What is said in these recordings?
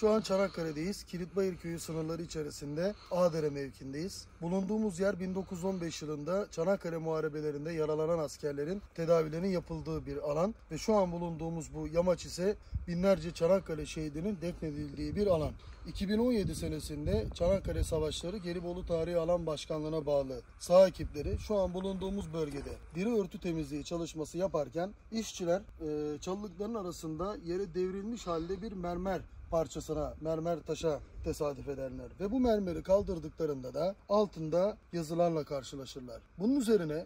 Şu an Çanakkale'deyiz. Kilitbayır köyü sınırları içerisinde Ağdere mevkindeyiz. Bulunduğumuz yer 1915 yılında Çanakkale Muharebelerinde yaralanan askerlerin tedavilerinin yapıldığı bir alan ve şu an bulunduğumuz bu yamaç ise binlerce Çanakkale şehidinin defnedildiği bir alan. 2017 senesinde Çanakkale Savaşları Gelibolu Tarihi Alan Başkanlığı'na bağlı saha ekipleri şu an bulunduğumuz bölgede diri örtü temizliği çalışması yaparken işçiler çalılıkların arasında yere devrilmiş halde bir mermer taşa tesadüf ederler ve bu mermeri kaldırdıklarında da altında yazılarla karşılaşırlar. Bunun üzerine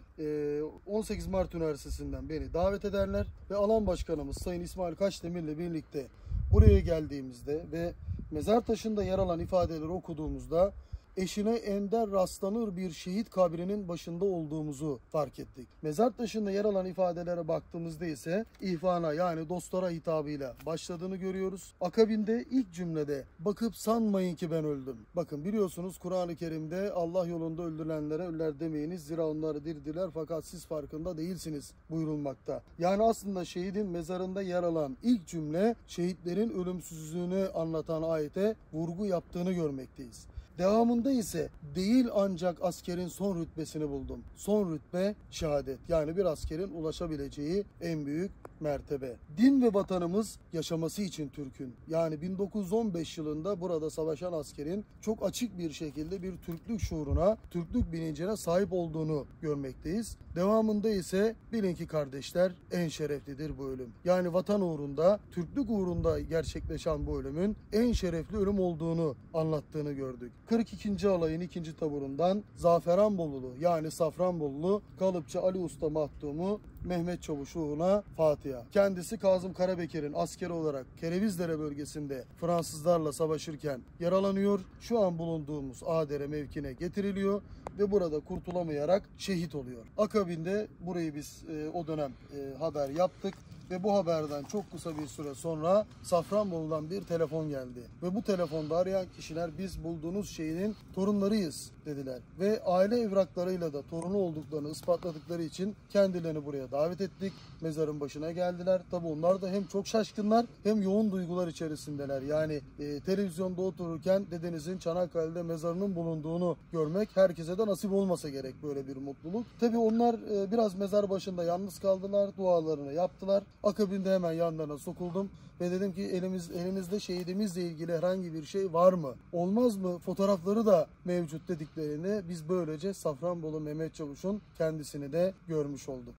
18 Mart Üniversitesi'nden beni davet ederler ve alan başkanımız Sayın İsmail Kaçdemir'le birlikte buraya geldiğimizde ve mezar taşında yer alan ifadeleri okuduğumuzda eşine ender rastlanır bir şehit kabrinin başında olduğumuzu fark ettik. Mezar taşında yer alan ifadelere baktığımızda ise ihvana yani dostlara hitabıyla başladığını görüyoruz. Akabinde ilk cümlede bakıp sanmayın ki ben öldüm. Bakın biliyorsunuz Kur'an-ı Kerim'de Allah yolunda öldürülenlere ölüler demeyiniz zira onlar dirdiler fakat siz farkında değilsiniz buyurulmakta. Yani aslında şehidin mezarında yer alan ilk cümle şehitlerin ölümsüzlüğünü anlatan ayete vurgu yaptığını görmekteyiz. Devamında ise değil ancak askerin son rütbesini buldum. Son rütbe şehadet. Yani bir askerin ulaşabileceği en büyük mertebe. Din ve vatanımız yaşaması için Türk'ün. Yani 1915 yılında burada savaşan askerin çok açık bir şekilde bir Türklük şuuruna, Türklük bilincine sahip olduğunu görmekteyiz. Devamında ise bilin ki kardeşler en şereflidir bu ölüm. Yani vatan uğrunda, Türklük uğrunda gerçekleşen bu ölümün en şerefli ölüm olduğunu anlattığını gördük. 42. alayın 2. taburundan Zaferanbolulu yani Safranbolulu Kalıpçı Ali Usta Mahdumu Mehmet Çavuş ruhuna Fatiha. Kendisi Kazım Karabekir'in askeri olarak Kerevizdere bölgesinde Fransızlarla savaşırken yaralanıyor. Şu an bulunduğumuz Ağdere mevkine getiriliyor ve burada kurtulamayarak şehit oluyor. Akabinde burayı biz o dönem haber yaptık. Ve bu haberden çok kısa bir süre sonra Safranbolu'dan bir telefon geldi. Ve bu telefonda arayan kişiler biz bulduğunuz şehidin torunlarıyız dediler. Ve aile evraklarıyla da torunu olduklarını ispatladıkları için kendilerini buraya davet ettik. Mezarın başına geldiler. Tabi onlar da hem çok şaşkınlar hem yoğun duygular içerisindeler. Yani televizyonda otururken dedenizin Çanakkale'de mezarının bulunduğunu görmek herkese de nasip olmasa gerek böyle bir mutluluk. Tabi onlar biraz mezar başında yalnız kaldılar. Dualarını yaptılar. Akabinde hemen yanlarına sokuldum ve dedim ki elinizde şehidimizle ilgili herhangi bir şey var mı? Olmaz mı? Fotoğrafları da mevcut dediklerini biz böylece Safranbolu Mehmet Çavuş'un kendisini de görmüş olduk.